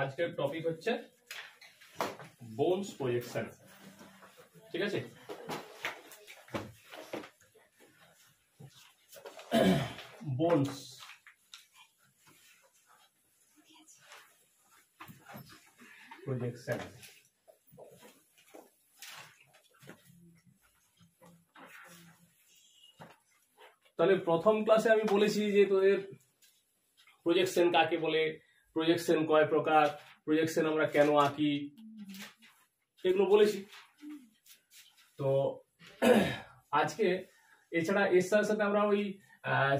আজকের টপিক হচ্ছে bones projection. ঠিক আছে, বোনস প্রজেকশন। তাহলে প্রথম ক্লাসে আমি বলেছি যে তোদের প্রজেকশন কাকে বলে, প্রজেকশন কয় প্রকার, প্রজেকশন আমরা কেন আঁকি, এগুলো বলেছি। তো আজকে এছাড়া এর সাথে সাথে আমরা ওই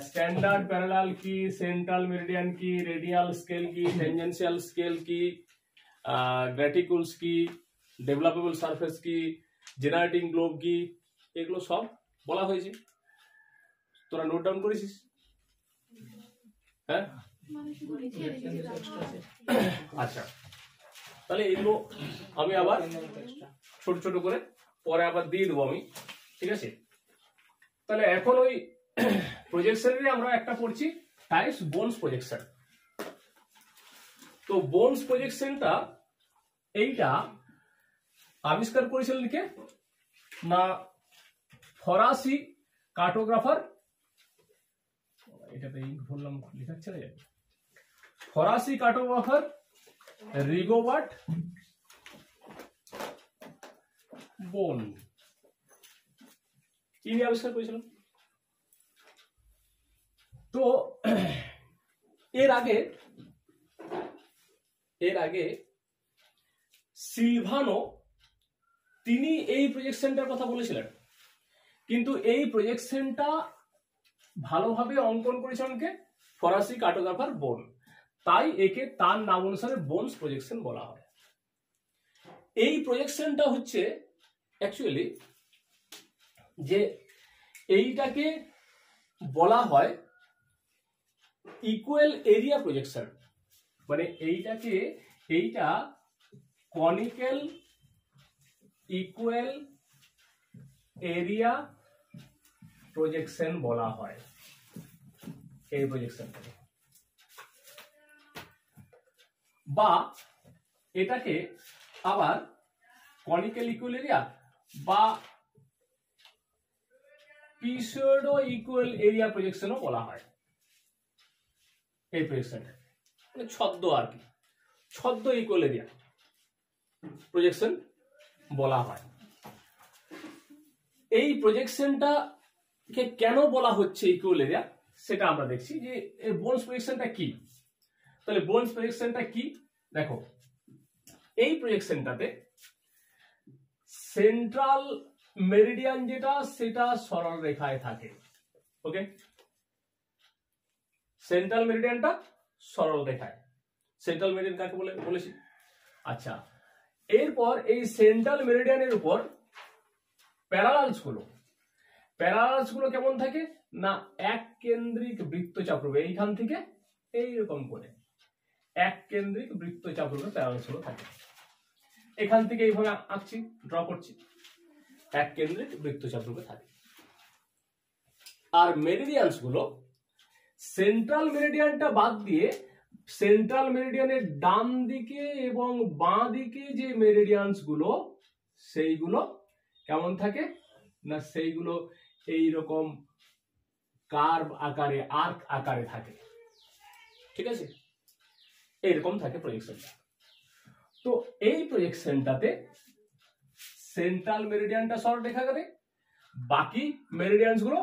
স্ট্যান্ডার্ড প্যারালাল কি, সেন্ট্রাল মেরিডিয়ান কি, রেডিয়াল স্কেল কি, টেনজেনশিয়াল স্কেল কি, গ্র্যাটিকুলস কি, ডেভেলপেবল সারফেস কি, জেনারেটিং গ্লোব কি, এগুলো সব বলা হয়েছে। তোরা নোট ডাউন করেছিস? হ্যাঁ, আচ্ছা। তাহলে এগুলো আমি আবার ছোট ছোট করে পরে আবার দিয়ে দেবো আমি, ঠিক আছে? তাহলে এখন ওই প্রজেকশনের আমরা একটা পড়ছি টাইপস, বোনস প্রজেকশন। তো বোনস প্রজেকশনটা এইটা আবিষ্কার করেছিলেন কে না, ফরাসি কার্টোগ্রাফার, এটাতে ইঙ্ক বললাম লিখাচ্ছে না, ফরাসি কার্টোগ্রাফার রিগোবার্ট বোন। তিনি আবিষ্কার করেছিলেন। তো এর আগে সিলভানো তিনি এই প্রজেকশনটার কথা বলেছিলেন, কিন্তু এই প্রজেকশনটা ভালোভাবে অঙ্কন করেছিলেন কে, ফরাসি কার্টোগ্রাফার বোন। তাই একে তার নাম অনুসারে বোনস প্রজেকশন বলা হয়। এই প্রজেকশনটা হচ্ছে অ্যাকচুয়ালি যে এইটাকে বলা হয় ইকুয়াল এরিয়া প্রজেকশন, মানে এইটা কনিক্যাল ইকুয়াল এরিয়া প্রজেকশন বলা হয়। এই প্রজেকশনটাকে বা এটাকে আবার কনিক্যাল ইকুয়াল এরিয়া বা পিসোডো ইকুয়াল এরিয়া প্রজেকশনও বলা হয়। এই প্রজেকশনটা মানে ছদ্ম আর কি, ছদ্ম ইকুয়াল এরিয়া প্রজেকশন বলা হয়। এই প্রজেকশনটা কে কেন বলা হচ্ছে ইকুয়াল এরিয়া, সেটা আমরা দেখছি যে বোনস প্রজেকশনটা কি। তাহলে বোনস প্রজেকশনটা কি দেখো, এই প্রজেকশনটাতে সেন্ট্রাল মেরিডিয়ান যেটা, সেটা সরল রেখায় থাকে। ওকে, সেন্ট্রাল মেরিডিয়ানটা সরল রেখায়, সেন্ট্রাল মেরিডিয়ান কাকে বলে বলেছি। আচ্ছা, এরপর এই সেন্ট্রাল মেরিডিয়ানের উপর প্যারালালস গুলো কেমন থাকে না, এক কেন্দ্রিক বৃত্তচাপ রূপে এইখান থেকে এইরকম করে এক কেন্দ্রিক বৃত্তচাপ রূপে প্যারালালস গুলো থাকে। এখান থেকে এইভাবে আঁকছি, ড্র করছি, এক কেন্দ্রিক বৃত্তচাপ রূপে থাকে। আর মেরিডিয়ানস গুলো সেন্ট্রাল মেরিডিয়ানটা বাদ দিয়ে সেন্ট্রাল মেরিডিয়ানের ডান দিকে এবং বাঁ দিকে যে মেরিডিয়ানস গুলো, সেইগুলো কেমন থাকে না, সেইগুলো এইরকম কার্ভ আকারে, আর্ক আকারে থাকে। ঠিক আছে, এইরকম থাকে প্রজেকশনটা। তো এই প্রজেকশনটাতে সেন্ট্রাল মেরিডিয়ানটা সরল রেখা করে, বাকি মেরিডিয়ানসগুলো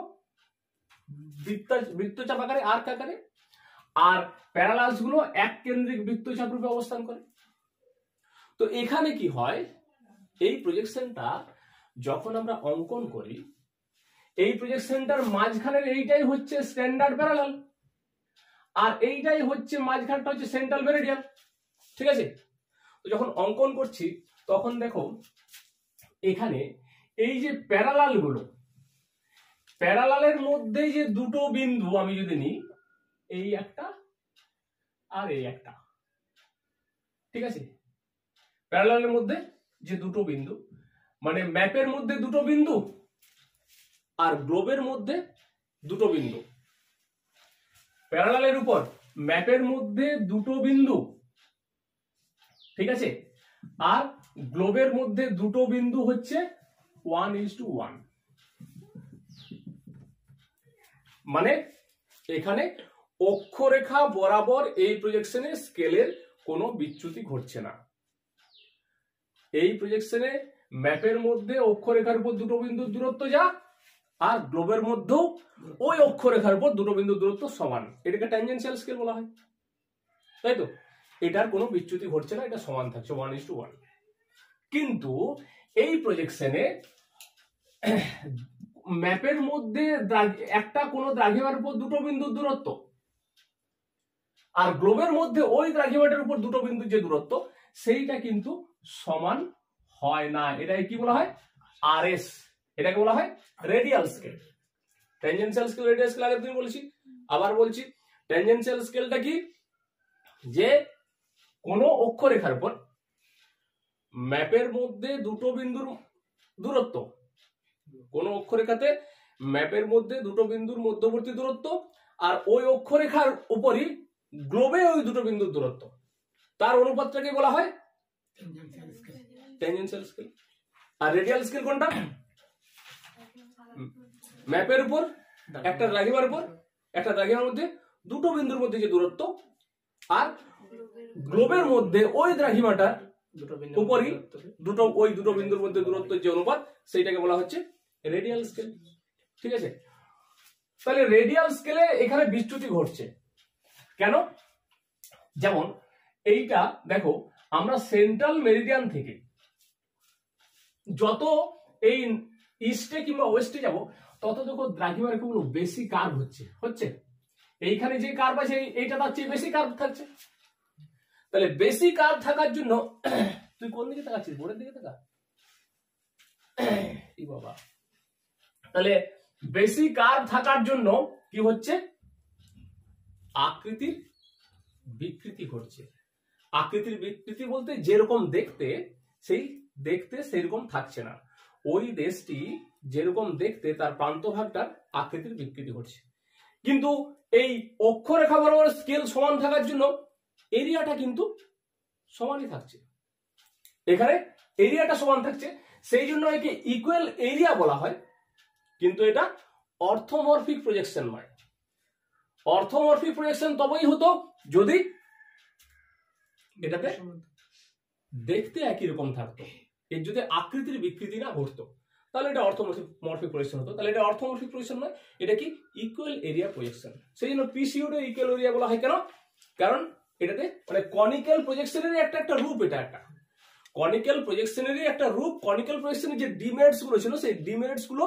বৃত্তচাপ আকারে, আর্ক আকারে, আর প্যারালালসগুলো এক কেন্দ্রিক বৃত্তচাপ রূপে অবস্থান করে। তো এখানে কি হয়, এই প্রজেকশনটা যখন আমরা অঙ্কন করি, এই প্রজেকশনটার মাঝখানের এইটাই হচ্ছে স্ট্যান্ডার্ড প্যারালাল, আর এইটাই হচ্ছে মাঝখানটা হচ্ছে সেন্ট্রাল মেরিডিয়ান। ঠিক আছে, তো যখন অঙ্কন করছি তখন দেখো এখানে এই যে প্যারালালগুলো, প্যারালালের মধ্যে যে দুটো বিন্দু আমি যদি নিই, এই একটা আর এই একটা, ঠিক আছে, প্যারালালের মধ্যে যে দুটো বিন্দু, মানে ম্যাপের মধ্যে দুটো বিন্দু আর গ্লোবের মধ্যে দুটো বিন্দু, প্যারালালের উপর ম্যাপের মধ্যে দুটো বিন্দু ঠিক আছে। আর গ্লোবের মধ্যে দুটো বিন্দু হচ্ছে 1:1, মানে এখানে অক্ষরেখা বরাবর এই প্রজেকশনে স্কেলের কোনো বিচ্যুতি ঘটছে না। এই প্রজেকশনে ম্যাপের মধ্যে অক্ষরেখার উপর দুটো বিন্দুর দূরত্ব যা, আর গ্লোবের মধ্যেও ওই অক্ষরেখার উপর দুটো বিন্দুর দূরত্ব সমান, এটাকে ট্যানজেনশিয়াল স্কেল বলা হয়, তাই তো? এটার কোনো বিচ্যুতি ঘটছে না, এটা সমান থাকছে 1:1। কিন্তু এই প্রজেকশনে ম্যাপের মধ্যে একটা কোনো দ্রাঘিমার উপর দুটো বিন্দুর দূরত্ব আর গ্লোবের মধ্যে ওই দ্রাঘিমাটার উপর দুটো বিন্দুর যে দূরত্ব সেইটা কিন্তু সমান হয় না। এটাকে কি বলা হয়? আর এস। এটাকে বলা হয় radial scale. Tangential scale, radial scale আগে তুমি বলেছি, আবার বলছি, ট্যানজেনশিয়াল স্কেলটা কি? যে কোনো অক্ষরেখার উপর ম্যাপের মধ্যে দুটো বিন্দুর দূরত্ব, কোনো অক্ষরেখাতে ম্যাপের মধ্যে দুটো বিন্দুর মধ্যবর্তী দূরত্ব আর ওই অক্ষরেখার উপরই গ্লোবে ওই দুটো বিন্দুর দূরত্ব, তার অনুপাতটাকে বলা হয় ট্যানজেনশিয়াল স্কেল। আর রেডিয়াল স্কেল কোনটা? ম্যাপের উপর একটা দ্রাঘিমার উপর, একটা দ্রাঘিমার মধ্যে দুটো বিন্দুর মধ্যে যে দূরত্ব আর গ্লোবের মধ্যে ওই দ্রাঘিমাটার উপরই দুটো ওই দুটো বিন্দুর মধ্যে দূরত্ব যে অনুপাত সেইটাকে বলা হচ্ছে রেডিয়াল স্কেল, ঠিক আছে? তাহলে রেডিয়াল স্কেলে এখানে বিচ্যুতি ঘটছে কেন? যেমন এইটা দেখো, আমরা সেন্ট্রাল মেরিডিয়ান থেকে যত এই ইস্টে কিংবা ওয়েস্টে যাব তত দেখো দ্রাঘিমার একটু বেশি কার্ভ হচ্ছে, এইখানে যে কার্ভ আছে এইটা থাকছে বেশি কার্ভ থাকছে। তাহলে বেশি কার্ভ থাকার জন্য তুই কোন দিকে তাকাচ্ছিস? বোর্ডের দিকে তাকা। এই বাবা, তাহলে বেশি কার্ভ থাকার জন্য কি হচ্ছে? আকৃতির বিকৃতি ঘটছে। আকৃতির বিকৃতি বলতে যেরকম দেখতে সেই দেখতে সেরকম থাকছে না, ওই দেশটি যেরকম দেখতে তার প্রান্তভাগটার আকৃতির বিকৃতি ঘটছে। কিন্তু এই অক্ষরেখা বরাবর স্কেল সমান থাকার জন্য এরিয়াটা কিন্তু সমানই থাকছে, এখানে এরিয়াটা সমান থাকছে, সেই জন্য একে ইকুয়াল এরিয়া বলা হয়। কিন্তু এটা অর্থমরফিক প্রজেকশন নয়। অর্থমরফিক প্রজেকশন তবেই হতো যদি এটাতে দেখতে একই রকম থাকতো, এর যদি আকৃতির বিকৃতি না ঘটতো, তাহলে এটা অর্থমরফিক প্রজেকশন হতো। তাহলে এটা অর্থমরফিক প্রজেকশন নয়, এটা কি? Equal area projection. সেই জন্য পিসিওডি ইকুয়াল এরিয়া বলা হয়। কেন? কারণ এটাতে মানে কনিক্যাল প্রজেকশনেরই একটা রূপ, এটা একটা কনিক্যাল প্রজেকশনেরই একটা রূপ। কনিক্যাল প্রজেকশনের যে ডিমেরিটস গুলো ছিল সেই ডিমেরিটস গুলো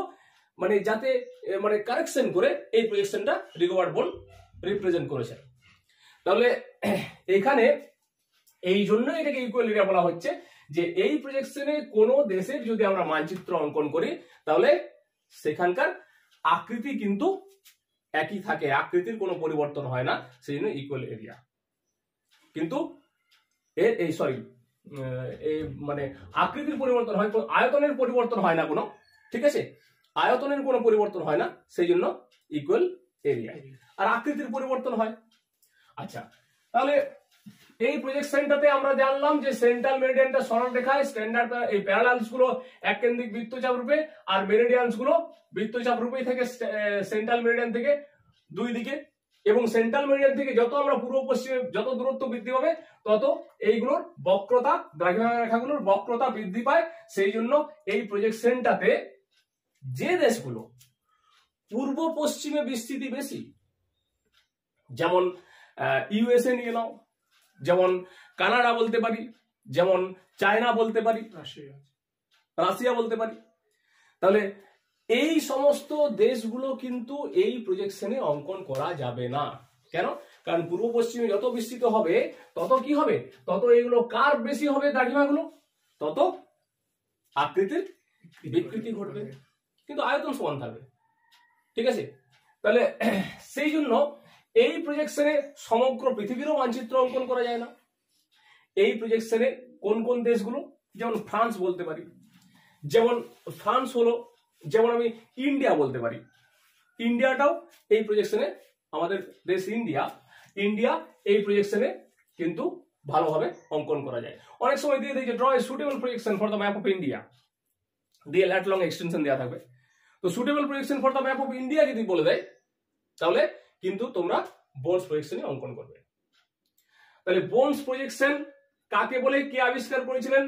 মানে যাতে মানে কারেকশন করে এই প্রজেকশনটা রিকভার বোন রিপ্রেজেন্ট করেছে। তাহলে এখানে এই জন্য এটাকে ইকুয়াল এরিয়া বলা হচ্ছে, যে এই প্রজেকশনে কোনো দেশের যদি আমরা মানচিত্র অঙ্কন করি তাহলে সেখানকার আকৃতি কিন্তু একই থাকে, আকৃতির কোনো পরিবর্তন হয় না, সেই জন্য ইকুয়াল এরিয়া। কিন্তু এই সরি এই মানে আকৃতির পরিবর্তন হয়, আয়তনের পরিবর্তন হয় না কোনো, ঠিক আছে? আয়তনের কোনো পরিবর্তন হয় না, সেই জন্য ইকুয়াল এরিয়া। আর আকৃতির পরিবর্তন হয়। আচ্ছা, তাহলে এই প্রজেকশনটাতে আমরা জানলাম যে সেন্ট্রাল মেরিডিয়ানটা সরলরেখায়, স্ট্যান্ডার্ড এই প্যারালালস গুলো এককেন্দ্রিক বৃত্তচাপ রূপে, আর মেরিডিয়ানস গুলো বৃত্তচাপ রূপেই থাকে সেন্ট্রাল মেরিডিয়ান থেকে দুই দিকে। এবং সেন্ট্রাল মেরিডিয়ান থেকে যত আমরা পূর্ব পশ্চিমে যত দূরত্ব বৃদ্ধি পাবে তত এইগুলোর বক্রতা, দ্রাঘিমাংশ রেখাগুলোর বক্রতা বৃদ্ধি পায়। সেই জন্য এই প্রজেকশনটাতে যে দেশগুলো পূর্ব পশ্চিমে বিস্তৃতি বেশি, যেমন ইউএসএ নিয়ে নাও, যেমন কানাডা বলতে পারি, যেমন চায়না বলতে পারি, রাশিয়া বলতে পারি, তাহলে এই সমস্ত দেশগুলো কিন্তু এই প্রজেকশনে অঙ্কন করা যাবে না। কেন? কারণ পূর্ব পশ্চিমে যত বিস্তৃত হবে তত কি হবে? তত এগুলো কার বেশি হবে, দ্রাঘিমাগুলো তত আকৃতির বিকৃতি ঘটবে, কিন্তু আয়তন সমান থাকবে, ঠিক আছে? তাহলে সেই জন্য এই প্রজেকশনে সমগ্র পৃথিবীরও মানচিত্র অঙ্কন করা যায় না। এই প্রজেকশনে কোন কোন দেশগুলো, যেমন ফ্রান্স বলতে পারি, যেমন ফ্রান্স হলো, যেমন আমি ইন্ডিয়া বলতে পারি, ইন্ডিয়াটাও এই প্রজেকশনে, আমাদের দেশ ইন্ডিয়া, এই প্রজেকশনে কিন্তু ভালোভাবে অঙ্কন করা যায়। অনেক সময় দিয়ে দেয় যে draw a suitable projection for the map of India, দিয়ে ল্যাট লং এক্সটেনশন দেওয়া থাকবে। তো suitable projection for the map of India যদি বলে দেয় তাহলে কিন্তু তোমরা বোনস প্রজেকশনে অঙ্কন করবে। তাহলে বোনস প্রজেকশন কাকে বলে, কে আবিষ্কার করেছিলেন,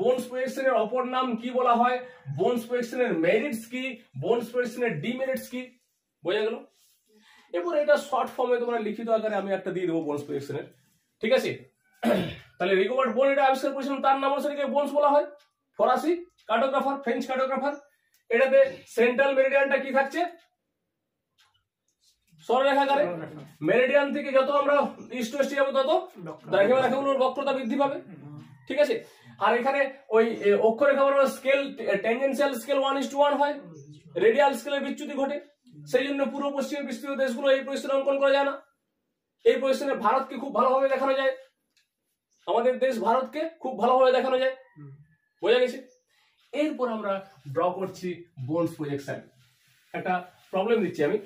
বোনস প্রজেকশনের অপর নাম কি বলা হয়, বোনস প্রজেকশনের মেরিটস কি, বোনস প্রজেকশনের ডিমেরিটস কি, বোঝা গেল? এরপর এটা শর্ট ফর্মে তোমরা লিখিত আকারে আমি একটা দিয়ে দেবো বোনস প্রজেকশনের, ঠিক আছে? তাহলে রিকভার্ড বোন এটা আবিষ্কার করেছিলেন, তার নাম অনুসারে বোনস বলা হয়। ফরাসি কার্টোগ্রাফার, ফ্রেঞ্চ কার্টোগ্রাফার। এটাতে সেন্ট্রাল মেরিডিয়ানটা কি থাকছে, সরলরেখাকারে। মেরিডিয়ান থেকে যত আমরা ইস্ট ওয়েস্ট যাব তত দ্রাঘিমারেখাগুলোর বক্রতা বৃদ্ধি পাবে, ঠিক আছে? আর এখানে ওই অক্ষরেখার স্কেল ট্যানজেনশিয়াল স্কেল 1:1 হয়, রেডিয়াল স্কেলের বিচ্যুতি ঘটে। সেই জন্য পূর্ব পশ্চিম বিস্তৃত দেশগুলো এই পজিশনে অঙ্কন করা যায় না। এই পজিশনে ভারতকে খুব ভালোভাবে দেখানো যায়, আমাদের দেশ ভারতকে খুব ভালোভাবে দেখানো যায়, বোঝা গেছে? এরপর আমরা ড্র করছি বোনস প্রজেকশন। একটা প্রবলেম দিচ্ছি আমি,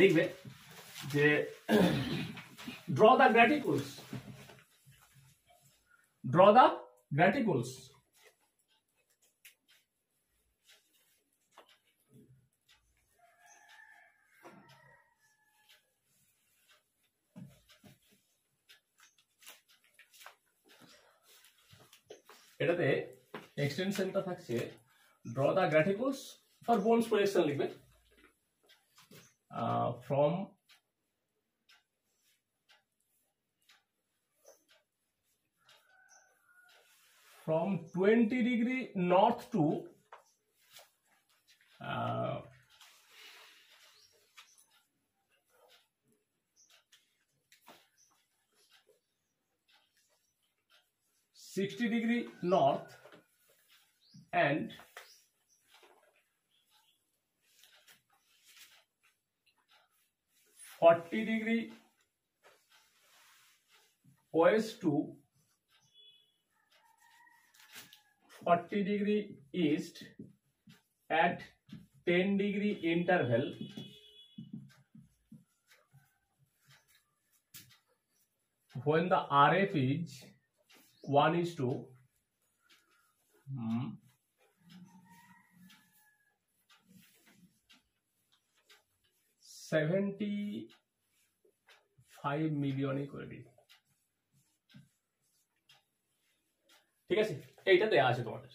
লিখবে যে ড্র দ্য গ্র্যাটিকুলস এটাতে এক্সটেনশনটা থাকছে draw the graticules for Bonne's projection, লিখবে from from 20° north to 60° north and 40° west to 40° east at 10° interval when the RF is 1:2 75 million করে দিই, ঠিক আছে? এইটা দেয়া আছে তোমাদের।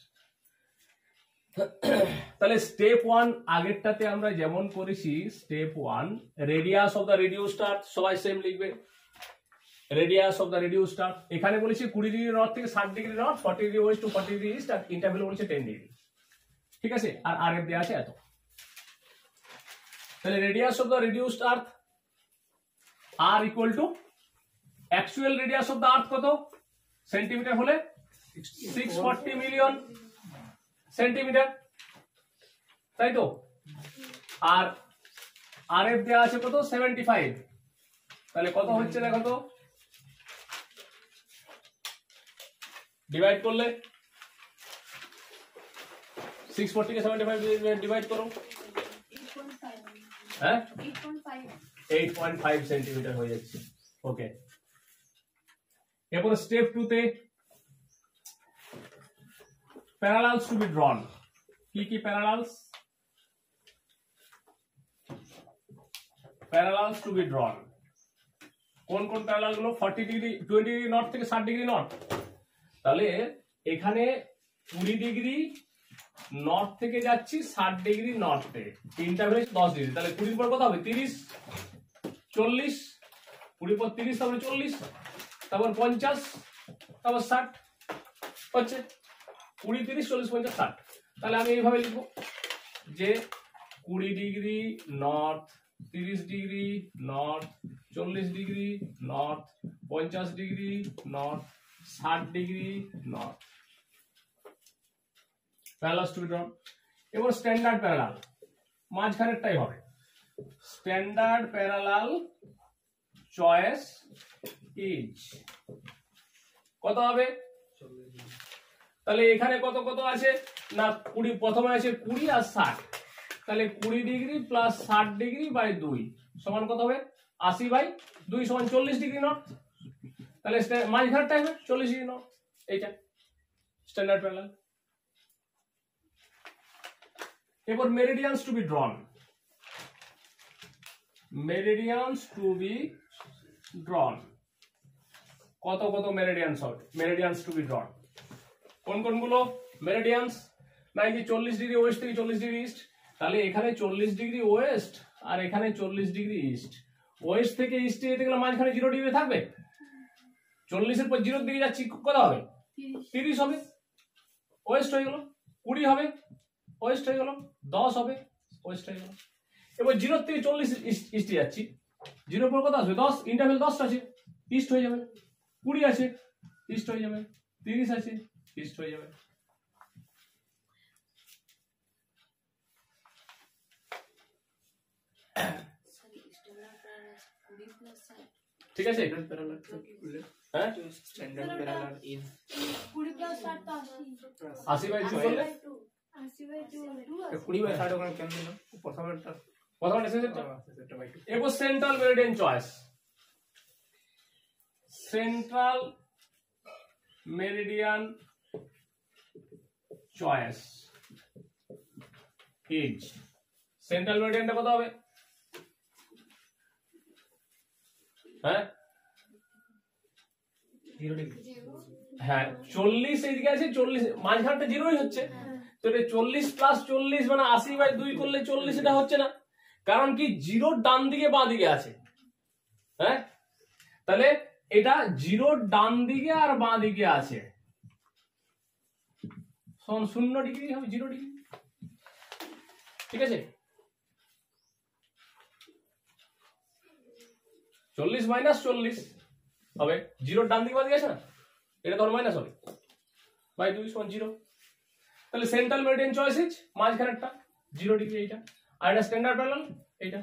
তাহলে স্টেপ 1 আগেরটাতে আমরা যেমন করেছি, step 1 radius of the radio star, সবাই সেম লিখবে, radius of the radio star. এখানে বলেছি 20° নর্থ থেকে 60° নর্থ, 40° ওয়েস্ট টু 40° ইস্ট, আর ইন্টারভ্যাল বলেছে 10°, ঠিক আছে? আর আরএফ দেয়া আছে এত। তাহলে radius of the reduced earth R equal to actual radius of the earth কত সেন্টিমিটার হলে 640 মিলিয়ন সেন্টিমিটার, তাই তো? আর আরএফ দেয়া আছে কত 75, তাহলে কত হচ্ছে দেখো তো, ডিভাইড করলে 640 কে 75 দিয়ে ডিভাইড করো, 8.5 সেন্টিমিটার হয়ে যাচ্ছে, ওকে। এরপর স্টেপ 2 তে প্যারালালস টু বি ড্রন, কি প্যারালালস টু বি ড্রন, কোন প্যারালাল গুলো 20° নর্থ থেকে 60° নর্থ। তাহলে এখানে 20° নর্থ থেকে যাচ্ছি 60° নর্থে, ইন্টারভ্যাল 10°, তাহলে 20 পর কত হবে 30, 40, 20 পর 30, তারপর 40, তারপর 50, তারপর 60 হচ্ছে 20 30 40 50 60। তাহলে আমি এইভাবে লিখব যে 20° north, 30° north, 40° north, 50° north, 60° north, parallel to be drawn. এবার স্ট্যান্ডার্ড প্যারালাল, মাঝখানেরটাই হবে স্ট্যান্ডার্ড প্যারালাল। চয়েস ইজ কত হবে, তাহলে এখানে কত কত আছে না 20, প্রথমে আছে 20 আর 60, তাহলে 20° প্লাস 60° বাই 2 সমান কত হবে 80/2 সমান 40° নর্থ। তাহলে মাঝখানের টাইমে 40 নাও এইটা স্ট্যান্ডার্ড প্যারালাল। এবার meridians to be drawn, meridians to be drawn, কত কত মেরিডিয়ানস হবে, মেরিডিয়ানস টু বি ড্রন কোন কোনগুলো মেরিডিয়ানস, নাকি 40 ডিগ্রি ওয়েস্ট থেকে 40 ডিগ্রি ইস্ট, তাহলে এখানে 40 ডিগ্রি ওয়েস্ট আর এখানে 40 ডিগ্রি ইস্ট, ওয়েস্ট থেকে ইস্টে যেতে গেলে মাঝখানে 0 ডিগ্রি থাকবে, 40 এর পর 0 এর দিকে যাচ্ছি কত হবে 30 হবে ওয়েস্ট হয়ে গেল, 20 হবে ওয়েস্ট হয়ে গেল, 10 হবে ওয়েস্ট হয়ে গেল। এবার 0 থেকে 40 ইস্টে যাচ্ছি, 0 পর কত আসবে 10, ইন্টারভ্যাল 10 আছে ইস্ট হয়ে যাবে, 20 আছে ইস্ট হয়ে যাবে, 30 আছে ইস্ট হয়ে যাবে। ঠিক আছে এটা প্যারালাল হ্যাঁ স্ট্যান্ডার্ড প্যারালাল ইন 20 প্লাস 60 তো 80 বাই 2 20 বাই 60 ওখানে কেমন হলো প্রথমটা সেটা বাই 2। এবার central meridian choice, central meridian choice is, central মেরিডিয়ানটা কত হবে হ্যাঁ 0 ডিগ্রি, হ্যাঁ 40 এইদিকে আছে 40 মাঝখানটা 0ই হচ্ছে, তো এটা 40 প্লাস 40 মানে 80/2 করলে 40 এটা হচ্ছে না, কারণ কি 0 ডান দিকে বাঁ দিকে আছে, হ্যাঁ তাহলে এটা 0 ডান দিকে আর বাঁ দিকে আছে সমান 0 ডিগ্রি হবে 0 ডিগ্রি। ঠিক আছে 40 মাইনাস 40 হবে 0 ডান দিকে বাদ গেছে না, এটা ধর মাইনাস হবে বাই 2 সমান 0, তাহলে সেন্ট্রাল মেরিডিয়ান চয়েস ইজ মাঝখানেরটা 0 ডিগ্রি এইটা, আর এটা স্ট্যান্ডার্ড প্যারালাল এইটা,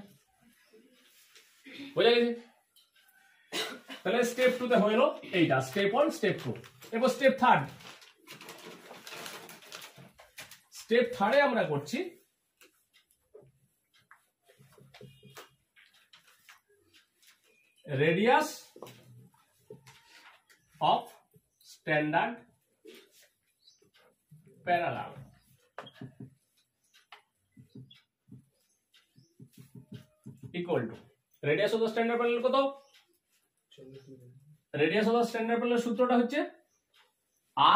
বুঝা গেছে। তাহলে স্টেপ 2 তে হলো এইটা, স্টেপ 1 স্টেপ 2। এবার স্টেপ 3, স্টেপ 3 এ আমরা করছি radius of standard parallel, equal to radius of the standard parallel কত, radius of the standard parallel সূত্রটা হচ্ছে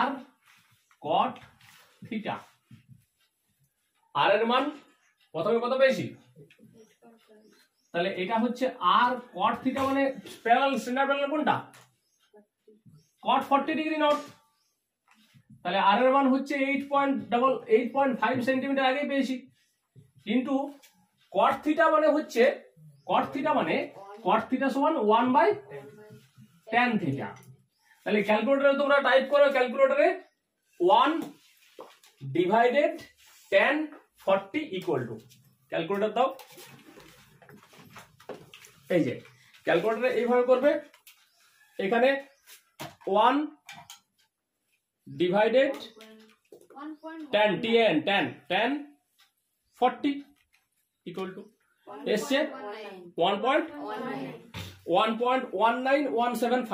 r cot theta, r এর মান প্রথমে কত পেয়েছি, তাহলে এটা হচ্ছে r cot θ মানে প্যারালাল স্ট্যান্ডার্ড প্যারালাল কোনটা cot 40 ডিগ্রি নট, তাহলে r এর মান হচ্ছে 8.5 সেমি আগে পেয়েছি, কিন্তু cot θ মানে হচ্ছে cot θ সমান 1 tan θ, তাহলে ক্যালকুলেটরে তোমরা টাইপ করো ক্যালকুলেটরে 1 divided tan 40 equal to, calculator দাও এই যে ক্যালকুলেটরে এইভাবে করবে, এখানে 1 ডিভাইডেড 10 10 10 10 40 ইকুয়াল টু এসছে 1.19175।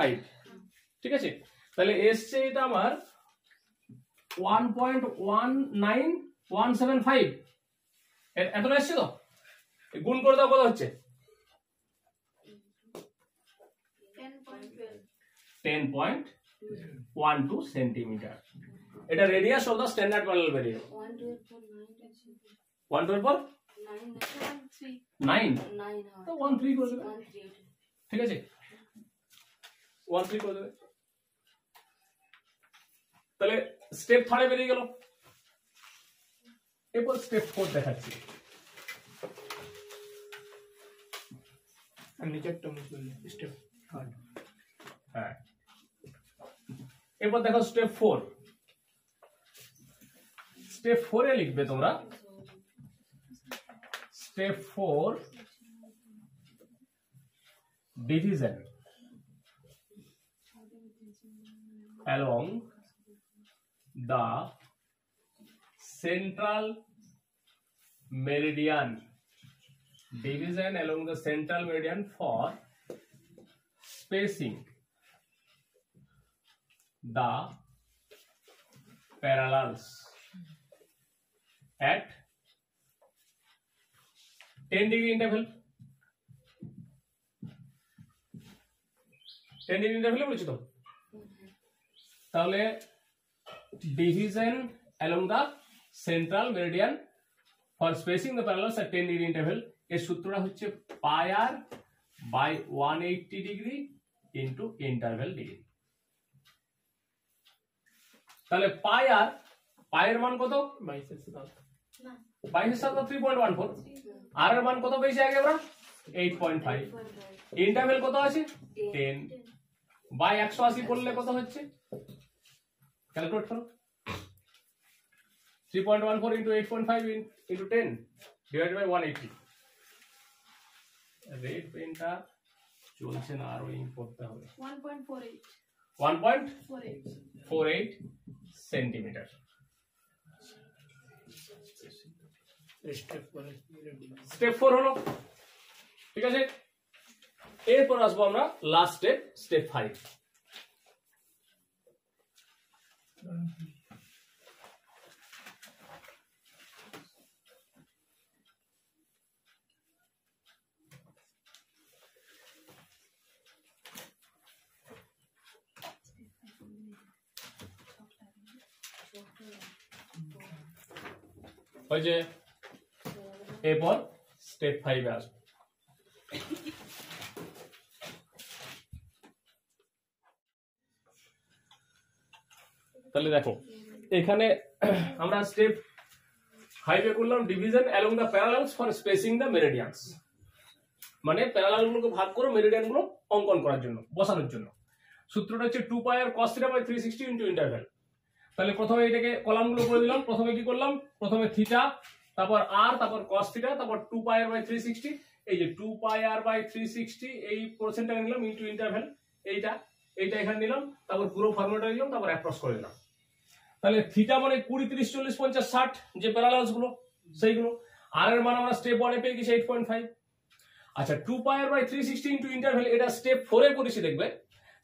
ঠিক আছে তাহলে এসছে এটা আমার 1.19175, এতটা এসছে তো গুণ করে দাও কত হচ্ছে 10.12 সেন্টিমিটার, এটা radius of the standard parallel variable 112.9 তো 13 করে দেবে, ঠিক আছে 13 করে দেবে। তাহলে স্টেপ 3 এ বেরিয়ে গেল, এরপর স্টেপ 4 দেখাচ্ছি, আমি নিচেরটা মুছে দিলাম স্টেপ 4। হ্যাঁ এবার দেখো স্টেপ 4, স্টেপ 4 এ লিখবে তোমরা step 4 division along the central meridian, division along the central meridian for spacing the parallels at 10 degree interval. 10 degree interval বলছো তো? তাহলে division along the central meridian for spacing the parallels at 10 degree interval. এর সূত্রটা হচ্ছে pi R by 180 degree into interval degree. তাহলে pi আর পায়ের মান কত? 22 3.14 আর এর মান কত বেশি আগে আমরা 8.5। ইন্টারভ্যাল কত আছে 10 বাই 180 করলে কত হচ্ছে ক্যালকুলেট করো 3.14 into 8.5 into 10 divided by 180 red পেনটা চলছে না আর ওইং করতে হবে 1.48 সেন্টিমিটার স্টেপ 4 হলো ঠিক আছে। এরপর আসবো আমরা লাস্ট স্টেপ স্টেপ 5। হয়েছে এরপর স্টেপ 5 এ আসবো। তাহলে দেখো এখানে আমরা স্টেপ 5 এ করলাম division along the parallels for spacing the meridians, মানে প্যারালাল গুলোকে ভাগ করে মেরিডিয়ান গুলো অঙ্কন করার জন্য বসানোর জন্য। সূত্রটা হচ্ছে 2 pi r cos θ by 360 into interval। তাহলে প্রথমে এটাকে কলামগুলো করে দিলাম, প্রথমে কি করলাম প্রথমে থিটা তারপর আর তারপর cos θ তারপর 2 পাই আর বাই 360, এই যে 2 পাই আর বাই 360 এই পোরশনটাকে নিলাম ইনটু ইন্টারভ্যাল, এইটা এইটা এখানে নিলাম তারপর পুরো ফর্মুলাটা নিলাম তারপর অ্যাপ্রক্স করে দিলাম। তাহলে থিটা মানে 20 30 40 50 60 যে প্যারালালস গুলো সেইগুলো, আর এর মান আমরা স্টেপ 1 এ পেয়ে গেছি 8.5। আচ্ছা 2 pi R by 360 into interval এটা স্টেপ 4 এ করেছি দেখবে,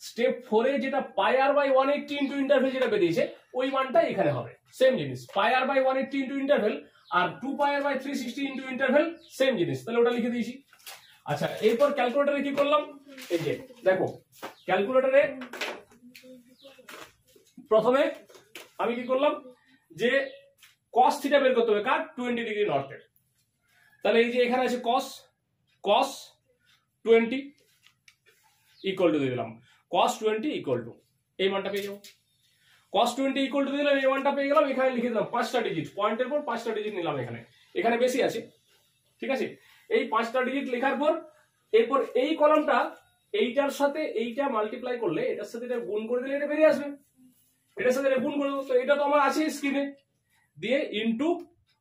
স্টেপ 4 এ যেটা pi R by 180 into interval যেটা বেরিয়েছে ওই মানটা এখানে হবে সেম জিনিস, pi R by 180 into interval R 2 pi R by 360 into interval same জিনিস, তাহলে ওটা লিখে দিয়েছি। আচ্ছা এরপর ক্যালকুলেটরে কি করলাম এই যে দেখো ক্যালকুলেটরে প্রথমে আমি কি করলাম যে cos θ বের করতে হবে কার 20 ডিগ্রি নর্থের, তাহলে এই যে এখানে আছে cos cos 20 ইকুয়াল টু দিলাম cos 20 ইকুয়াল টু এই মানটা পেয়ে যাও, cos 20 ইকুয়াল টু দিলাম এই মানটা পেয়ে গেলাম, এখানে লিখে দিলাম 5টা ডিজিট পয়েন্টের পর 5টা ডিজিট নিলাম, এখানে এখানে বেশি আছে ঠিক আছে। এই 5টা ডিজিট লেখার পর এরপর এই কলামটা এইটার সাথে এইটা মাল্টিপ্লাই করলে এটার সাথে এটা গুণ করে দিলে এটা বেরিয়ে আসবে, এটার সাথে এটা গুণ করে দাও, তো এটা তো আমার আছে স্ক্রিনে দিয়ে ইনটু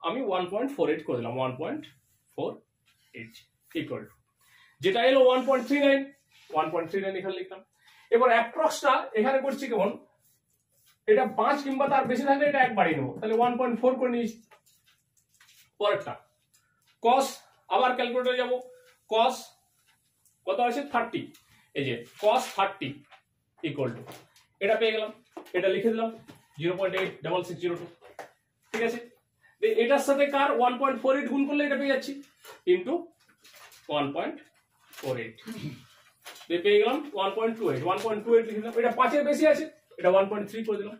আমি 1.48 করে দিলাম 1.48 ইকুয়াল টু যেটা এলো 1.39 এখানে লিখলাম। এবার অ্যাপ্রক্সটা এখানে করছি কেমন এটা 5 কিংবা তার বেশি থাকলে এটা এক বাড়িয়ে নেব, তাহলে 1.4 করে নিই। পরেরটা cos আবার ক্যালকুলেটরে যাব, cos কত আছে 30, এই যে cos 30 ইকুয়াল টু এটা পেয়ে গেলাম, এটা লিখে দিলাম 0.86602 ঠিক আছে। এটার সাথে কার 1.48 গুণ করলে এটা পেয়ে যাচ্ছি ইনটু 1.48 পেয়ে গেলাম 1.28 লিখলাম, এটা 5 এর বেশি আছে এটা 1.3 করে দিলাম।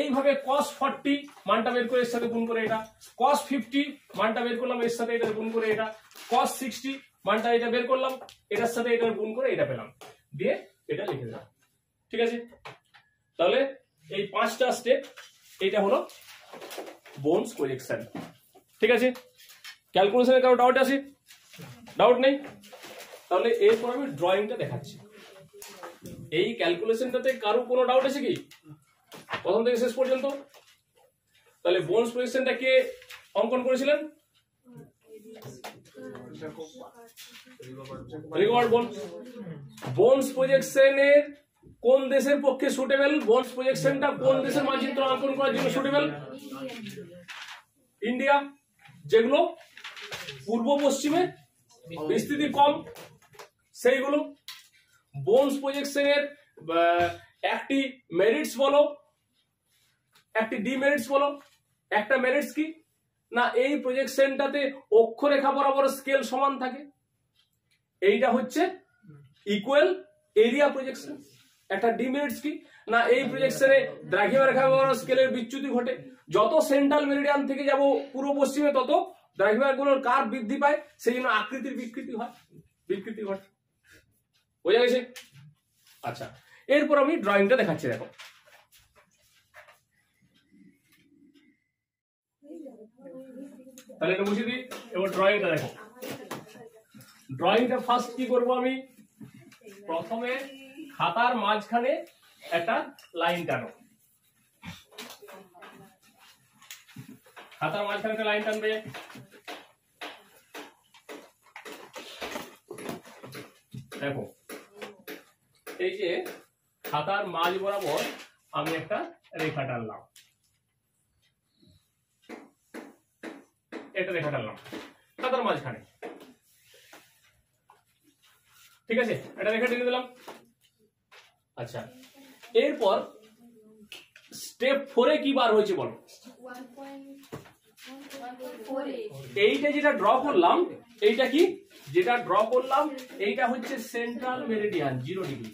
এইভাবে cos 40 মানটা বের করে এর সাথে গুণ করে এটা, cos 50 মানটা বের করলাম এর সাথে এটা গুণ করে এটা, cos 60 মানটা এটা বের করলাম এটার সাথে এটা গুণ করে এটা পেলাম, দিয়ে এটা লিখে দিলাম ঠিক আছে। তাহলে এই 5টা স্টেপ এটা হলো বোনস প্রজেকশন ঠিক আছে। ক্যালকুলেশনে কারো ডাউট আছে? ডাউট নেই? তাহলে এরপর আমি ড্রয়িংটা দেখাচ্ছি, এই ক্যালকুলেশনটাতে কারো কোনো ডাউট আছে কি প্রথম থেকে শেষ পর্যন্ত? তাহলে বোনস প্রজেকশনটা কে অঙ্কন করেছিলেন? বোনস প্রজেকশনের কোন দেশের পক্ষে সুটেবল? বোনস প্রজেকশনটা কোন দেশের মানচিত্র অঙ্কন করার জন্য সুটেবল? ইন্ডিয়া, যেগুলো পূর্ব পশ্চিমে বিস্তৃতি কম সেইগুলো। বোনস প্রজেকশনের একটি মেরিটস বলো একটি ডিমেরিটস বলো একটা মেরিটস কি না এই প্রজেকশনটাতে অক্ষরেখা বরাবর স্কেল সমান থাকে এইটা হচ্ছে ইকুয়াল এরিয়া প্রজেকশন একটা ডিমেরিটস কি না এই প্রজেকশনে দ্রাঘিমারেখা বরাবর স্কেলের বিচ্যুতি ঘটে যত সেন্ট্রাল মেরিডিয়ান থেকে যাব পূর্ব পশ্চিমে তত দ্রাঘিমারেখাগুলোর কার্ভ বৃদ্ধি পায় সেইজন্য আকৃতির বিকৃতি হয় বিকৃতি ঘটে বোঝা গেছে আচ্ছা এরপর আমি ড্রয়িংটা দেখাচ্ছি দেখো তাহলে এটা বুঝিয়ে দিই এবার ড্রয়িংটা দেখো ড্রয়িংটা ফার্স্ট কি করব আমি প্রথমে খাতার মাঝখানে একটা লাইন টানো খাতার মাঝখানে একটা লাইন টানবে দেখো এই যে খাতার মাঝ বরাবর আমি একটা রেখা টানলাম এটা রেখা টানলাম খাতার মাঝখানে ঠিক আছে এটা রেখা টেনে দিলাম আচ্ছা এরপর স্টেপ 4 এ কি বার হয়েছে বলো 1.4 এইটা যেটা ড্র করলাম এইটা কি যেটা ড্র করলাম এইটা হচ্ছে সেন্ট্রাল মেরিডিয়ান 0 ডিগ্রি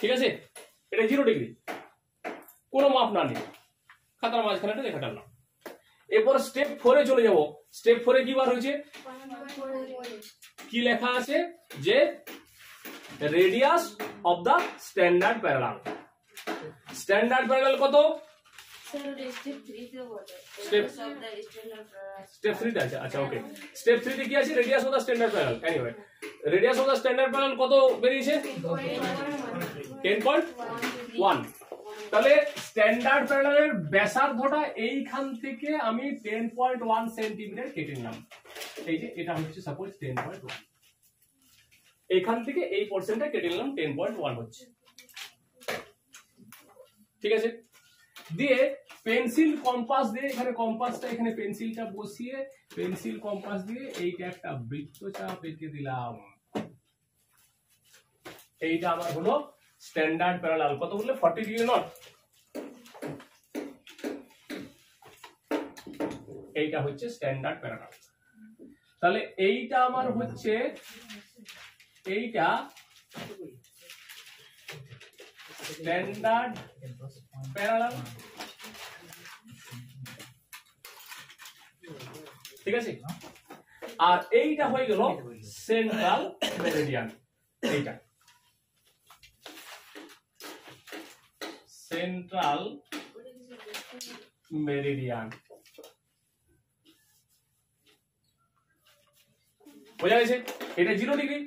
ঠিক আছে এটা 0 ডিগ্রি কোনো মাপ না নেই খাতার মাঝখানে এটা রেখা টানলাম এরপর স্টেপ 4 এ চলে যাব স্টেপ 4 এ কি বার হয়েছে কি লেখা আছে যে radius of the standard parallel কত স্যার এটা স্টেপ 3 তে বলে step of the standard parallel step 3 তে আছে আচ্ছা ওকে স্টেপ 3 তে কি আছে radius of the standard parallel anyway radius of the standard parallel কত বেরিয়েছে 10.1 তাহলে স্ট্যান্ডার্ড প্যারালালের ব্যাসার্ধটা এইখান থেকে আমি 10.1 সেমি কেটে নিলাম এই যে এটা হচ্ছে সাপোজ 10.1 এইখান থেকে এই পোরশনটা কেটে নিলাম 10.1 হচ্ছে ঠিক আছে দিয়ে পেন্সিল কম্পাস দিয়ে এখানে কম্পাসটা এখানে পেন্সিলটা বসিয়ে পেন্সিল কম্পাস দিয়ে এইটা একটা বৃত্তচাপ এঁকে দিলাম এইটা আমার হলো স্ট্যান্ডার্ড প্যারালাল কত বললে 40 ডিগ্রি নট এইটা হচ্ছে স্ট্যান্ডার্ড প্যারালাল তাহলে এইটা আমার হচ্ছে এইটা স্ট্যান্ডার্ড প্যারালাল ঠিক আছে আর এইটা হয়ে গেল সেন্ট্রাল মেরিডিয়ান এইটা সেন্ট্রাল মেরিডিয়ান বোঝা গেছে এটা 0 ডিগ্রি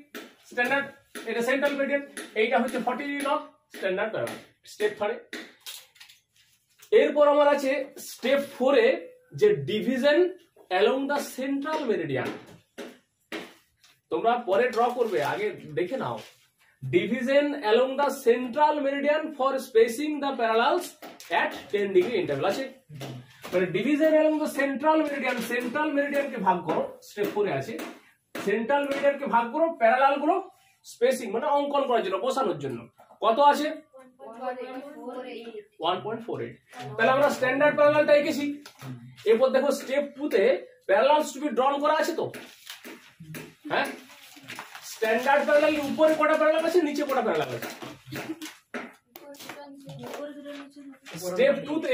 স্ট্যান্ডার্ড এটা সেন্ট্রাল মেরিডিয়ান এইটা হচ্ছে 40 degree north standard parallel step 3 এ এরপর আমার আছে স্টেপ 4 এ যে division along the central meridian তোমরা পরে ড্র করবে আগে দেখে নাও Division along the central meridian for spacing the parallels at 10 degree interval আছে মানে division along the central meridian কে ভাগ করো স্টেপ 4 এ আছে সেন্ট্রাল মেরিডিয়ান কে ভাগ করো প্যারালাল গুলো স্পেসিং মানে অঙ্কন করার জন্য বসানোর জন্য কত আছে 1.48 তাহলে আমরা স্ট্যান্ডার্ড প্যারালালটা এঁকেছি এরপর দেখো স্টেপ 2 তে প্যারালালস টু বি ড্রন করা আছে তো হ্যাঁ स्टैंडर्ड पैरेलल ऊपर कोटा पैरेलल আছে নিচে কোটা पैरेलल আছে स्टेप 2 তে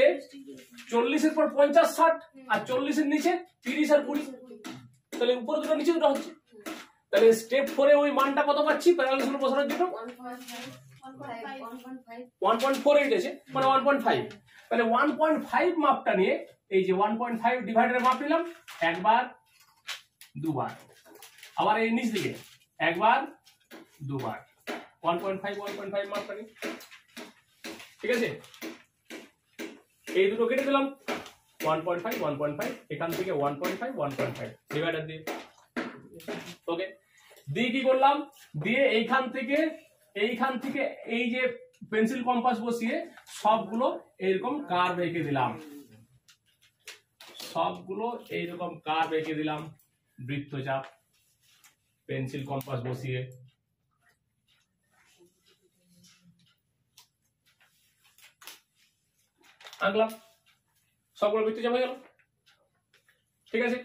40 এর পর 50 60 আর 40 এর নিচে 30 আর 20 তাহলে উপরে দুটো নিচে দুটো হচ্ছে তাহলে স্টেপ 4 এ ওই মানটা কত পাচ্ছি প্যারালালগুলো বসানোর জন্য 1.48 আছে মানে 1.5 তাহলে 1.5 মাপটা নিয়ে এই যে 1.5 ডিভাইডারে মাপ নিলাম একবার দুবার আবার এই নিচে দিকে एक बार दो बार 1.5 मार्क करें ठीक है जी ये दोनों कितने दिलाऊं 1.5 एकांत से क्या 1.5 डिवाइड कर दिए ओके दी की बोलाऊं दिए एकांत से क्या ये जो पेंसिल कंपास बोसिए सब गुलो एक रकम कार्व एके दिलाऊं वृत्तचाप पेंसिल कम्पास बसिए আঁকলাম, সবগুলো বৃত্তচাপ হয়ে গেল। ঠিক আছে,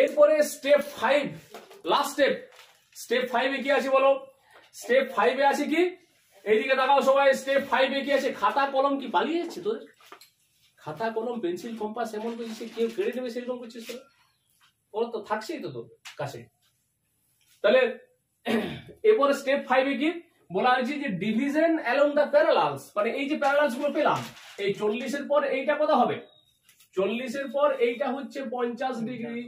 এরপরে স্টেপ 5, লাস্ট স্টেপ। স্টেপ 5 এ কি আছে বলো? স্টেপ 5 এ আছে কি, এইদিকে তাকাও সবাই, স্টেপ 5 এ কি আছে? খাতা কলম কি পালিয়ে যাচ্ছে তোদের? খাতা কলম পেন্সিল কম্পাস এমন করছিস কেউ কেড়ে নেবে সেরকম করছিস তোরা, ওর তো থাকছেই তো তোর কাছে। তাহলে এরপরে স্টেপ 5 এ কি বলা হয়েছে যে ডিভিশন অ্যালং দ্য প্যারালালস, মানে এই যে প্যারালালস গুলো পেলাম, এই 40 এর পর এইটা কত হবে? 40 এর পর এইটা হচ্ছে 50 ডিগ্রি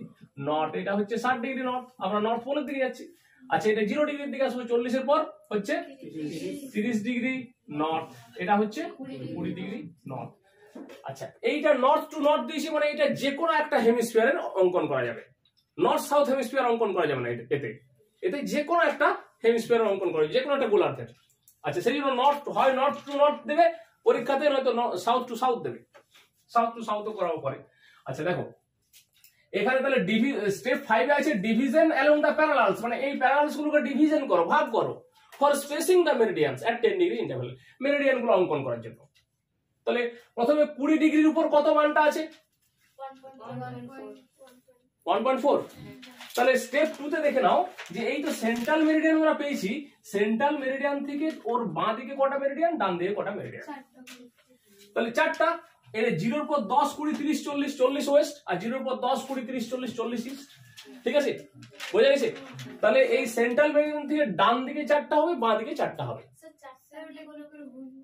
নর্থ, এটা হচ্ছে 60 ডিগ্রি নর্থ, আমরা নর্থ পোলের দিকে যাচ্ছি। আচ্ছা এটা 0 ডিগ্রির দিকে আসবে, 40 এর পর হচ্ছে 30 ডিগ্রি নর্থ, এটা হচ্ছে 20 ডিগ্রি নর্থ। আচ্ছা এইটা নর্থ টু নর্থ দিয়েছি, মানে এটা যে কোনো একটা হেমিস্ফিয়ারের অঙ্কন করা যাবে, নর্থ সাউথ হেমিস্ফিয়ার অঙ্কন করা যাবে না এতে, এতে যে কোনো একটা হেমিস্ফিয়ারের অঙ্কন করা যাবে, যে কোনো একটা গোলার্ধের। আচ্ছা সেই জন্য নর্থ হয় নর্থ টু নর্থ দেবে পরীক্ষাতে, হয়তো সাউথ টু সাউথ দেবে, সাউথ টু সাউথ করাও করে। আচ্ছা দেখো এখানে তাহলে স্টেপ 5 এ আছে ডিভিশন অ্যালং দ্য প্যারালালস, মানে এই প্যারালালস গুলোকে ডিভিশন করো, ভাগ করো, for spacing the meridians at 10 degree interval, meridian গুলো অঙ্কন করার জন্য। তাহলে প্রথমে 20 ডিগ্রির উপর কত মানটা আছে? 1.4। তাহলে স্টেপ 2 তে দেখে নাও যে এই তো সেন্ট্রাল মেরিডিয়ান আমরা পেয়েছি, সেন্ট্রাল মেরিডিয়ান থেকে ওর বাঁ দিকে কটা মেরিডিয়ান, ডান দিকে কটা মেরিডিয়ান? তাহলে 4টা। এর 0 এর পর 10 20 30 40 40 ওয়েস্ট, আর 0 এর পর 10 20 30 40 40 ইস্ট। ঠিক আছে, বোঝা গেছে? তাহলে এই সেন্ট্রাল মেরিডিয়ান থেকে ডান দিকে 4টা হবে, বাঁ দিকে 4টা হবে। স্যার 4টা হলে কোন করে বুঝবো?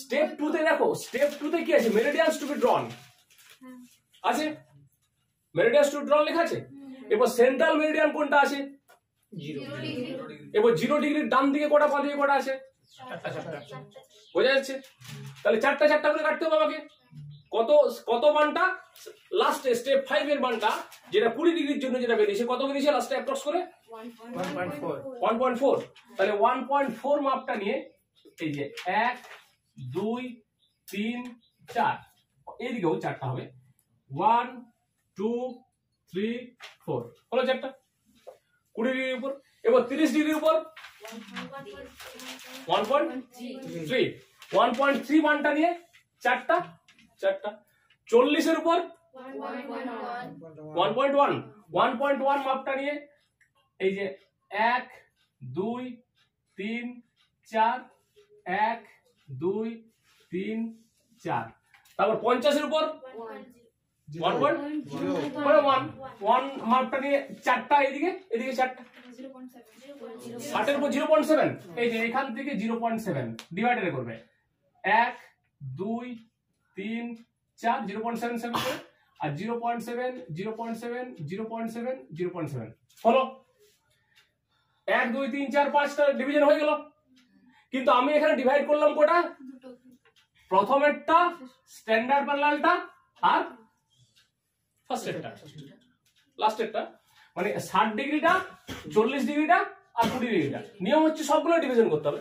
স্টেপ 2 তে দেখো, স্টেপ 2 তে কি আছে? মেরিডিয়ানস টু বি ড্রন আছে, মেরিডিয়ানস টু ড্রন লেখা আছে। এবার সেন্ট্রাল মেরিডিয়ান কোনটা আছে? 0 ডিগ্রি। এবার 0 ডিগ্রির ডান দিকে কোটা, বাঁ দিকে কোটা আছে? 4টা। বোঝা যাচ্ছে? তাহলে 4টা করে কাটতে হবে আমাকে। কত কত মানটা লাস্ট স্টেপ 5 এর মানটা যেটা 20 ডিগ্রির জন্য যেটা বেরিয়েছে, কত বেরিয়েছে লাস্টে অ্যাপ্রক্স করে? 1.4। তাহলে 1.4 মাপটা নিয়ে এই যে 1 2 3 4, এদিকেও 4টা হবে, 1 2 3 4 হলো 4টা 20 ডিগ্রির উপর। এবার 30 ডিগ্রির উপর 1.3 মানটা নিয়ে 4টা 40 এর উপর 1.1 মাপটা নিয়ে এই যে 1 2 3 4 1 2 3 4, তারপর 50 এর উপর 1.1 মাপটা নিয়ে 4টা, এদিকে 4টা, 60 এর উপর 0.7, এই যে এখান থেকে 0.7 ডিভাইডেড করবে 1 2 3 4 0.77 করে, আর 0.7 0.7 0.7 0.7 0.7 হলো 1 2 3 4 5টা ডিভিশন হয়ে গেল। কিন্তু আমি এখানে ডিভাইড করলাম কোটা, প্রথমেরটা, স্ট্যান্ডার্ড প্যারালালটা, আর ফার্স্ট এরটা, লাস্ট এরটা, মানে 60 ডিগ্রিটা, 40 ডিগ্রিটা, আর 20 ডিগ্রিটা। নিয়ম হচ্ছে সবগুলো ডিভিশন করতে হবে,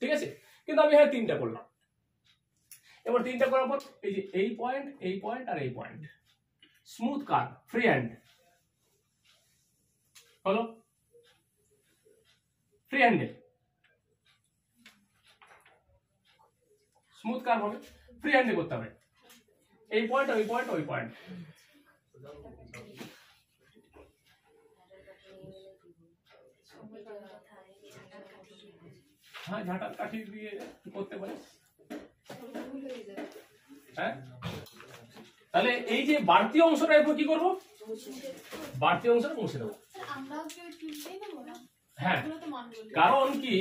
ঠিক আছে? কিন্তু আমি এখানে 3টা করলাম। এবার 3টা করার পর এই যে এই পয়েন্ট আর এই point, smooth curve, free hand, হলো ফ্রি হ্যান্ড, স্মুথ কার্ভ হবে, ফ্রি হ্যান্ডে করতে হবে। এই পয়েন্ট ওই পয়েন্ট ওই পয়েন্ট, হ্যাঁ ঝাঁটার কাঠি দিয়ে করতে পারে। হ্যাঁ তাহলে এই যে বাড়তি অংশটা এরপর কি করবো? বাড়তি অংশটা মুছে দেবো। হ্যাঁ কারণ কি,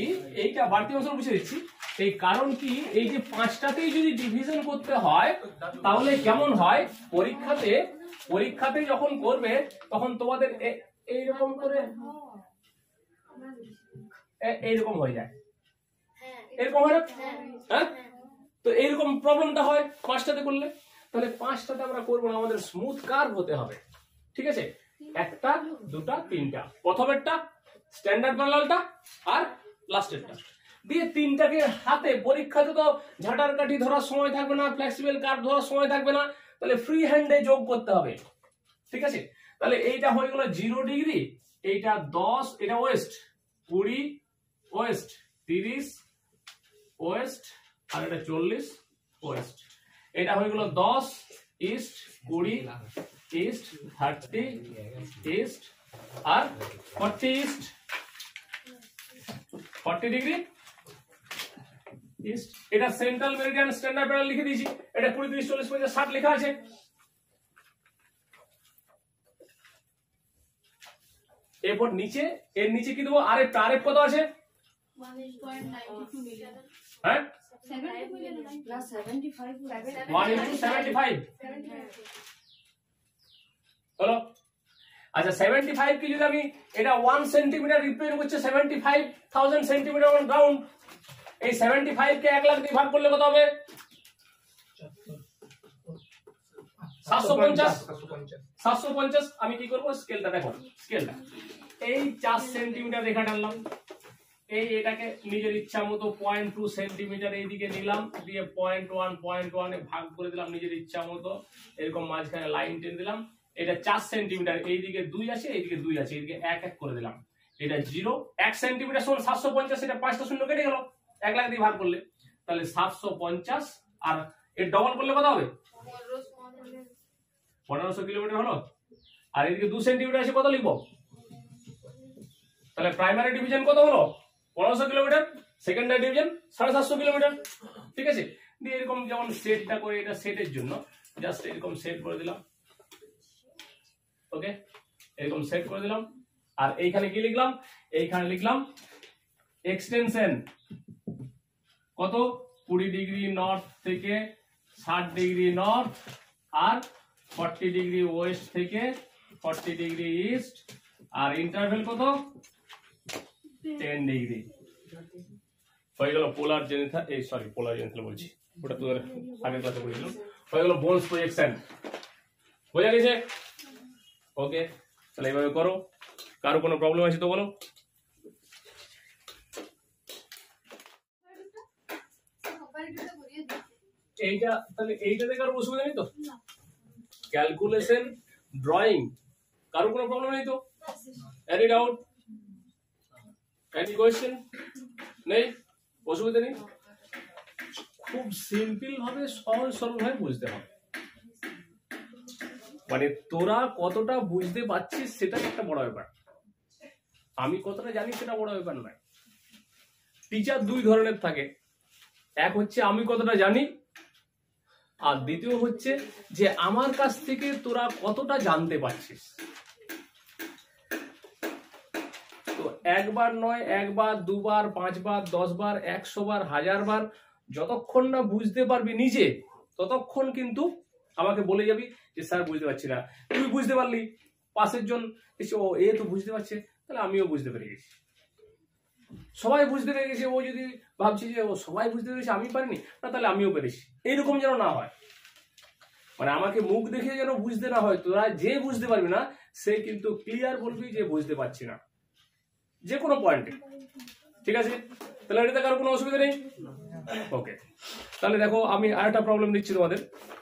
এইটা বাড়তি অংশ মুছে দিচ্ছি, এই কারণ কি, এই যে 5টাতেই যদি ডিভিশন করতে হয় তাহলে কেমন হয় পরীক্ষাতে? পরীক্ষাতে যখন করবে তখন তোমাদের এইরকম করে এইরকম হয়ে যায়, এরকম হয় না? হ্যাঁ তো এইরকম প্রবলেমটা হয় 5টাতে করলে। তাহলে 5টাতে আমরা করবো না, আমাদের স্মুথ কার্ভ হতে হবে, ঠিক আছে? 1টা 2টা 3টা, প্রথমেরটা, স্ট্যান্ডার্ড প্যারালালটা, আর লাস্টেরটা দিয়ে 3টাকে হাতে। পরীক্ষাতে তো ঝাঁটার কাঠি ধরার সময় থাকবে না, ফ্লেক্সিবল কার্ভ ধরার সময় থাকবে না, তাহলে ফ্রি হ্যান্ডে যোগ করতে হবে, ঠিক আছে? তাহলে এইটা হয়ে গেল 0 ডিগ্রি, এইটা 10, এটা ওয়েস্ট, 20 ওয়েস্ট, 30 ওয়েস্ট, আর এটা 40 ওয়েস্ট। এটা হয়ে গেল 10 20 30 40 ডিগ্রি ইস্ট। এটা সেন্ট্রাল মেরিডিয়ান স্ট্যান্ডার্ড প্যারাল লিখে দিয়েছি, এটা 20 30 40 50 60 লেখা আছে। এরপর নিচে এর নিচে কি দেব, আরএফ আরএফ কত আছে 1.92 মিলিয়ন, হ্যাঁ 75 মিলিয়ন প্লাস 75 1.75 হলো। আচ্ছা 75 কি যদি আমি এটা 1 সেমি রিপ্রেজেন্ট করছে 75000 সেমি অন গ্রাউন্ড, এই 75 কে 1 লাখ দিয়ে ভাগ করলে কত হবে 750। আমি কি করব স্কেলটা দেখো, স্কেলটা এই 4 সেমি রেখা টানলাম, এই এটাকে নিজের ইচ্ছা মতো 0.2 সেমি এইদিকে নিলাম, দিয়ে 0.1 0.1 এ ভাগ করে দিলাম নিজের ইচ্ছা মতো, এরকম মাঝখানে লাইন টেনে দিলাম। এটা 4 সেমি এইদিকে 2 আছে এইদিকে 2 আছে, এদিকে 1 1 করে দিলাম। এটা 0 1 সেমি সমান 750, এটা 5টা শূন্য কেটে গেল, 1 লাখ দিয়ে ভাগ করলে তাহলে 750 আর এর ডবল করলে কত হবে 1500 কিলোমিটার হলো। আর এদিকে 2 সেমি আছে কত লিখবো, তাহলে প্রাইমারি ডিভিশন কত হলো 1500 কিলোমিটার, সেকেন্ডারি ডিভিশন 750 কিলোমিটার। ঠিক আছে, দিয়ে এরকম যেমন সেটটা করে, এটা সেটের জন্য জাস্ট এরকম সেট করে দিলাম, ওকে এরকম সেট করে দিলাম। আর এইখানে কি লিখলাম, এইখানে লিখলাম এক্সটেনশন কত 20 ডিগ্রি নর্থ থেকে 60 ডিগ্রি নর্থ আর 40 ডিগ্রি ওয়েস্ট থেকে 40 ডিগ্রি ইস্ট, আর ইন্টারভেল কত 10 ডিগ্রি হয়ে গেল। পোলার জেনিথাল, এই সরি পোলার জেনিথাল বলছি, ওটা তো আগের কথা বলেছিলাম, হয়ে গেল বোনস প্রজেকশন। বোঝা গেছে? ওকে, তাহলে এইভাবে করো। কারো কোনো প্রবলেম আছে তো বলো। এইটা তাহলে এইটাতে কারো অসুবিধা নেই তো? ক্যালকুলেশন ড্রয়িং কারো কোনো প্রবলেম নেই তো? Any doubt, any question? নেই, অসুবিধা নেই। খুব সিম্পল ভাবে সহজ সরলভাবে বুঝতে হবে, মানে তোরা কতটা বুঝতে পারছিস সেটাই একটা বড় ব্যাপার, আমি কতটা জানি সেটা বড় ব্যাপার নয়। টিচার দুই ধরনের থাকে, এক হচ্ছে আমি কতটা জানি, আর দ্বিতীয় হচ্ছে যে আমার কাছ থেকে তোরা কতটা জানতে পারছিস। তো একবার নয়, একবার দুবার পাঁচবার দশবার 100 বার 1000 বার যতক্ষণ না বুঝতে পারবি নিজে, ততক্ষণ কিন্তু আমাকে বলে যাবি যে স্যার বুঝতে পারছি না। তুই বুঝতে পারলি, পাশের জন এসে ও এ তো বুঝতে পারছে, তাহলে আমিও বুঝতে পেরে গেছি, সবাই বুঝতে পেরে গেছে। ও যদি ভাবছি যে ও সবাই বুঝতে পেরেছি আমি পারিনি, না তাহলে আমিও পেরেছি, এইরকম যেন না হয়। মানে আমাকে মুখ দেখে যেন বুঝতে না হয়, তোরা যে বুঝতে পারবি না সে কিন্তু ক্লিয়ার বলবি যে বুঝতে পারছি না, যে কোনো পয়েন্টে। ঠিক আছে, তাহলে এটাতে কারো কোনো অসুবিধা নেই? ওকে, তাহলে দেখো আমি আরেকটা প্রবলেম দিচ্ছি তোমাদের।